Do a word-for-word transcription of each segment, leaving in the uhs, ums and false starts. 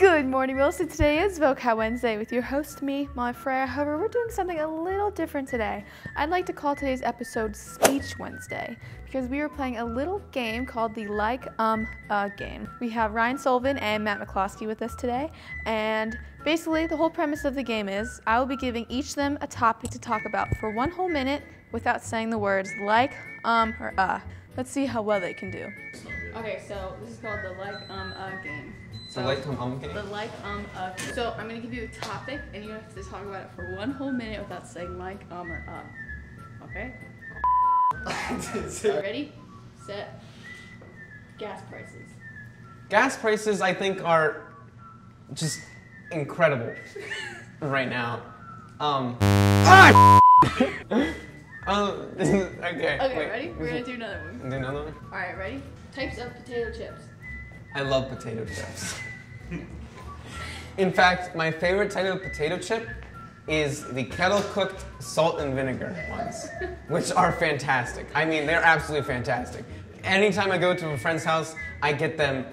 Good morning, Wilson. Today is Vocab Wednesday with your host, me, Molly Freya. However, we're doing something a little different today. I'd like to call today's episode Speech Wednesday because we are playing a little game called the Like, Um, Uh game. We have Ryan Sullivan and Matt McCloskey with us today, and basically the whole premise of the game is I will be giving each of them a topic to talk about for one whole minute without saying the words like, um, or uh. Let's see how well they can do. Okay, so this is called the Like, Um, Uh game. So the like, um, um, game? The like, um, uh. So I'm gonna give you a topic, and you have to talk about it for one whole minute without saying like, um, or uh. Okay? Ready, set, gas prices. Gas prices, I think, are just incredible right now. Um. Ah! um. Okay. Okay, wait. Ready? We're gonna do another one. Do another one? All right, ready? Types of potato chips. I love potato chips. In fact, my favorite type of potato chip is the kettle-cooked salt and vinegar ones, which are fantastic. I mean, they're absolutely fantastic. Anytime I go to a friend's house, I get them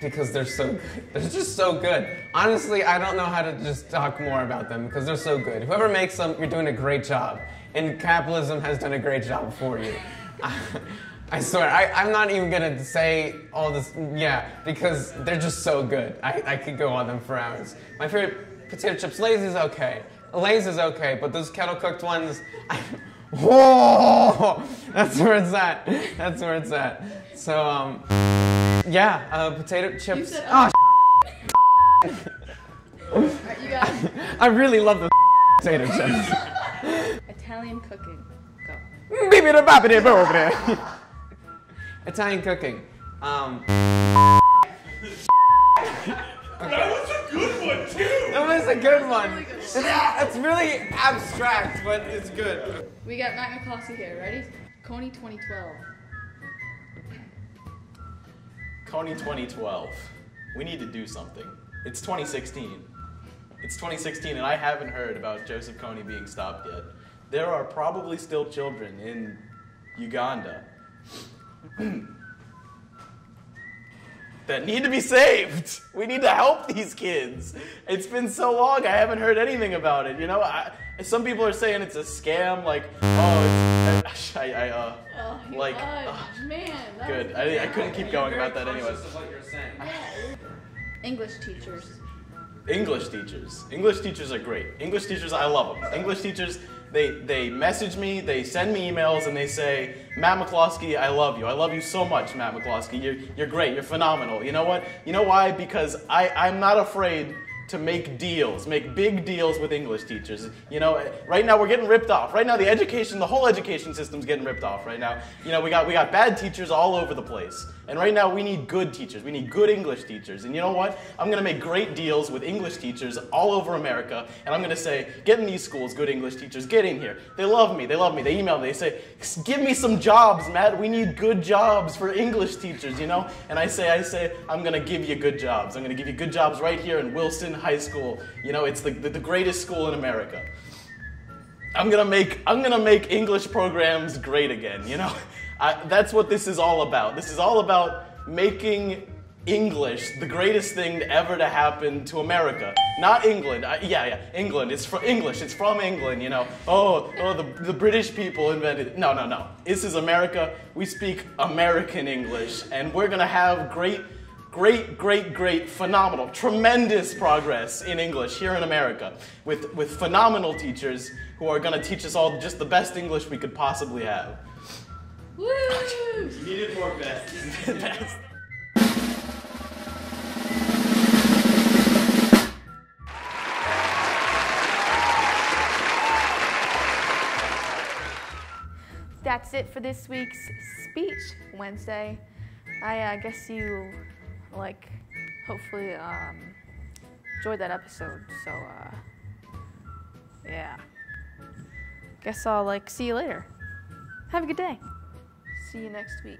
because they're so good. They're just so good. Honestly, I don't know how to just talk more about them because they're so good. Whoever makes them, you're doing a great job. And capitalism has done a great job for you. I swear, I, I'm not even gonna say all this, yeah, because they're just so good. I, I could go on them for hours. My favorite potato chips, Lay's is okay. Lay's is okay, but those kettle-cooked ones, I, whoa! That's where it's at. That's where it's at. So, um, yeah, uh, potato chips. You said, oh, right, you got it. I really love the potato chips. Italian cooking, go. Italian cooking. Um, that was a good one too. That was a good one. Really good. It's, it's really abstract, but it's good. We got Matt McCloskey here. Ready? Kony twenty twelve. Kony twenty twelve. We need to do something. It's twenty sixteen. It's twenty sixteen, and I haven't heard about Joseph Coney being stopped yet. There are probably still children in Uganda that need to be saved. We need to help these kids. It's been so long, I haven't heard anything about it. You know, I, some people are saying it's a scam, like, oh, it's, I, I, uh, oh, like, uh, man, that good. I, I couldn't keep going about that anyway. English teachers. English teachers. English teachers are great. English teachers, I love them. English teachers, they, they message me, they send me emails, and they say, Matt McCloskey, I love you. I love you so much, Matt McCloskey. You're, you're great. You're phenomenal. You know what? You know why? Because I, I'm not afraid to make deals, make big deals with English teachers. You know, right now we're getting ripped off. Right now the education, the whole education system's getting ripped off right now. You know, we got, we got bad teachers all over the place. And right now we need good teachers. We need good English teachers. And you know what? I'm gonna make great deals with English teachers all over America. And I'm gonna say, get in these schools, good English teachers, get in here. They love me, they love me. They email me, they say, give me some jobs, Matt. We need good jobs for English teachers, you know? And I say, I say, I'm gonna give you good jobs. I'm gonna give you good jobs right here in Wilson High School. You know, it's the, the, the greatest school in America. I'm gonna make, I'm gonna make English programs great again, you know? I, that's what this is all about. This is all about making English the greatest thing ever to happen to America. Not England. I, yeah, yeah, England. It's from English. It's from England, you know. Oh, oh, the, the British people invented it. No, no, no. This is America. We speak American English, and we're gonna have great, great, great, great, phenomenal, tremendous progress in English here in America with, with phenomenal teachers who are gonna teach us all just the best English we could possibly have. Woo! You needed more best. Best. That's it for this week's Speech Wednesday. I uh, guess you, like, hopefully um, enjoyed that episode. So, uh, yeah. Guess I'll, like, see you later. Have a good day. See you next week.